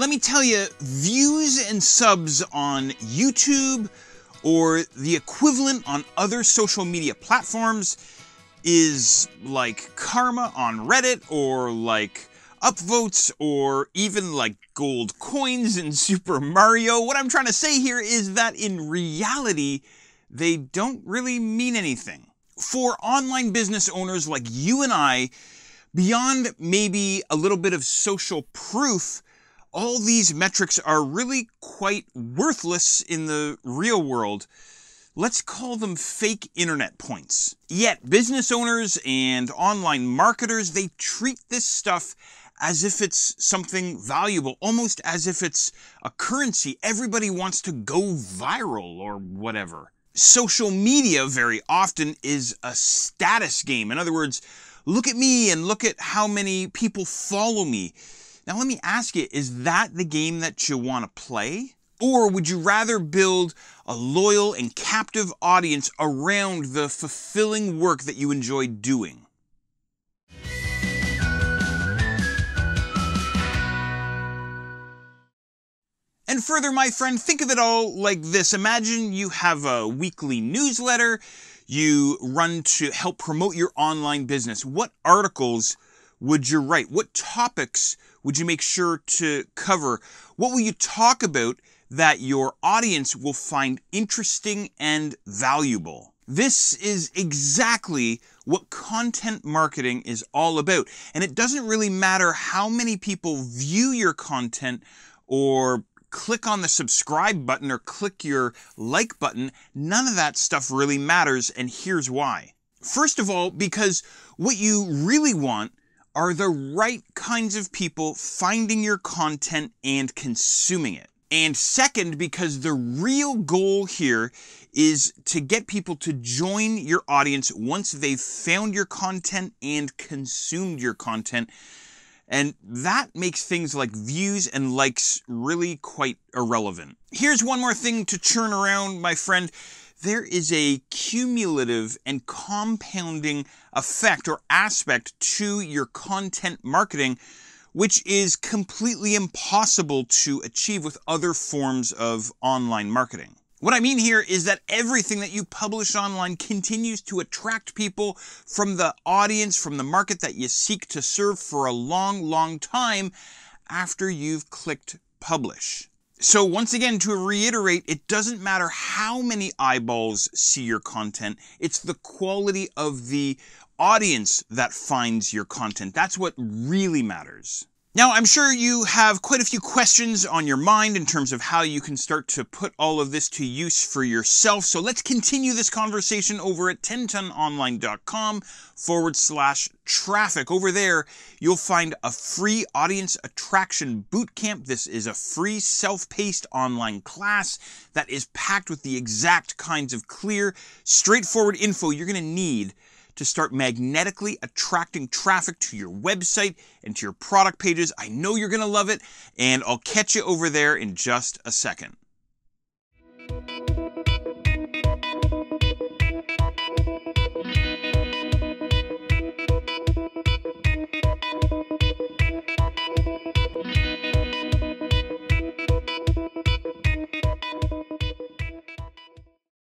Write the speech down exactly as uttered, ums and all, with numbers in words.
But let me tell you, views and subs on YouTube or the equivalent on other social media platforms is like karma on Reddit, or like upvotes, or even like gold coins in Super Mario. What I'm trying to say here is that in reality, they don't really mean anything. For online business owners like you and I, beyond maybe a little bit of social proof, all these metrics are really quite worthless in the real world. Let's call them fake internet points. Yet business owners and online marketers, they treat this stuff as if it's something valuable, almost as if it's a currency. Everybody wants to go viral or whatever. Social media very often is a status game. In other words, look at me and look at how many people follow me. Now let me ask you, is that the game that you want to play? Or would you rather build a loyal and captive audience around the fulfilling work that you enjoy doing? And further, my friend, think of it all like this. Imagine you have a weekly newsletter you run to help promote your online business. What articles would you write? What topics would you make sure to cover? What will you talk about that your audience will find interesting and valuable? This is exactly what content marketing is all about. And it doesn't really matter how many people view your content or click on the subscribe button or click your like button. None of that stuff really matters, and here's why. First of all, because what you really want are the right kinds of people finding your content and consuming it. And second, because the real goal here is to get people to join your audience once they've found your content and consumed your content. And that makes things like views and likes really quite irrelevant. Here's one more thing to churn around, my friend. There is a cumulative and compounding effect or aspect to your content marketing, which is completely impossible to achieve with other forms of online marketing. What I mean here is that everything that you publish online continues to attract people from the audience, from the market that you seek to serve for a long, long time after you've clicked publish. So once again, to reiterate, it doesn't matter how many eyeballs see your content. It's the quality of the audience that finds your content. That's what really matters. Now, I'm sure you have quite a few questions on your mind in terms of how you can start to put all of this to use for yourself. So let's continue this conversation over at ten ton online dot com forward slash traffic. Over there, you'll find a free audience attraction bootcamp. This is a free self-paced online class that is packed with the exact kinds of clear, straightforward info you're going to need to start magnetically attracting traffic to your website and to your product pages. I know you're going to love it, and I'll catch you over there in just a second.